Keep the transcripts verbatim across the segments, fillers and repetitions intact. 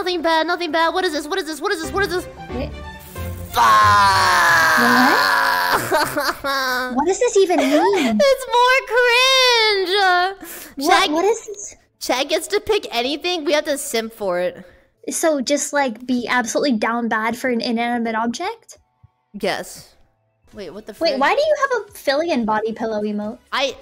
nothing bad, nothing bad. What is this? What is this? What is this? What is this? What? What? What does this even mean? It's more cringe. What, Chad, what is this? Chad gets to pick anything. We have to simp for it. So just like be absolutely down bad for an inanimate object? Yes. Wait, what the frick? Wait, why do you have a Filian body pillow emote? I,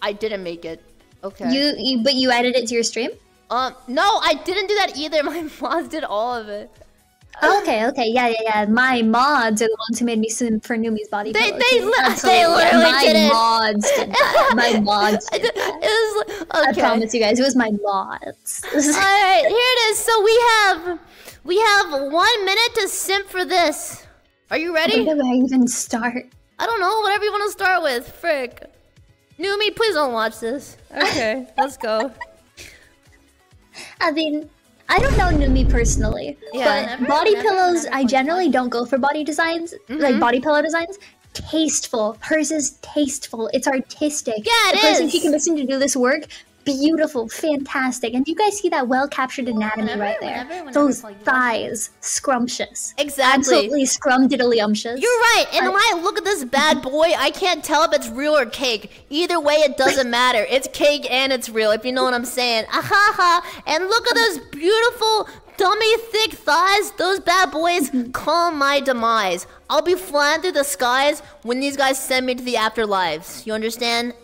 I didn't make it. Okay. You, you, but you added it to your stream? Um, no, I didn't do that either. My mods did all of it. Oh, okay, okay, yeah, yeah, yeah. My mods are the ones who made me simp for Numi's body they, pillow. They, they literally my did it. My mods did that. My mods did that. It was, okay. I promise you guys, it was my mods. All right, here it is. So we have, we have one minute to simp for this. Are you ready? Where do I even start? I don't know. Whatever you want to start with. Frick. Numi, please don't watch this. Okay, let's go. I mean, I don't know Numi personally. Yeah, but never, body never, pillows, never I generally that. don't go for body designs. Mm-hmm. Like body pillow designs. Tasteful. Hers is tasteful. It's artistic. Yeah, it is. The person she commissioned to do this work, beautiful, fantastic. And you guys see that well-captured anatomy whenever, right there. Whenever, whenever Those like thighs, that. scrumptious. Exactly. Absolutely scrum-diddly-umptious. You're right. And uh, when I look at this bad boy, I can't tell if it's real or cake. Either way, it doesn't matter. It's cake and it's real, if you know what I'm saying. Ahaha. And look at those beautiful, dummy, thick thighs. Those bad boys calm my demise. I'll be flying through the skies when these guys send me to the afterlives. You understand?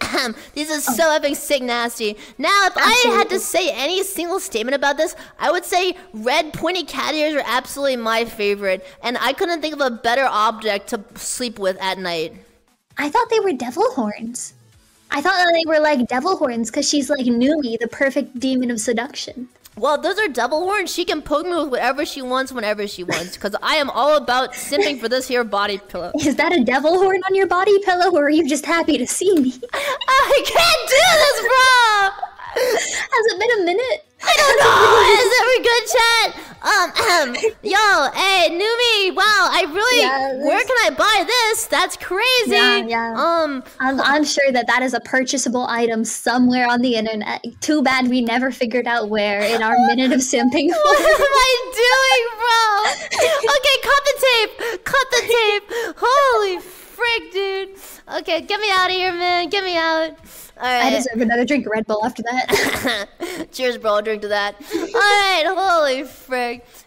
This is so oh. epic, sick, nasty. Now, if absolutely. I had to say any single statement about this, I would say red pointy cat ears are absolutely my favorite. And I couldn't think of a better object to sleep with at night. I thought they were devil horns. I thought that they were like devil horns because she's like Numi, the perfect demon of seduction. Well, those are double horns. She can poke me with whatever she wants, whenever she wants. Because I am all about simping for this here body pillow. Is that a devil horn on your body pillow, or are you just happy to see me? I can't do this, bro! Has it been a minute? I don't know! Is it a good chat? Um, yo, hey, Numi, wow, I really... Yeah, where can I buy this? That's crazy! Yeah, yeah. Um, I'm, I'm sure that that is a purchasable item somewhere on the internet. Too bad we never figured out where in our minute of simping. What am I doing, bro? Okay, cut the tape! Cut the tape! Holy frick, dude! Okay, get me out of here, man. Get me out. All right. I deserve another drink of Red Bull after that. Cheers, bro. I'll drink to that. All right. Holy frick.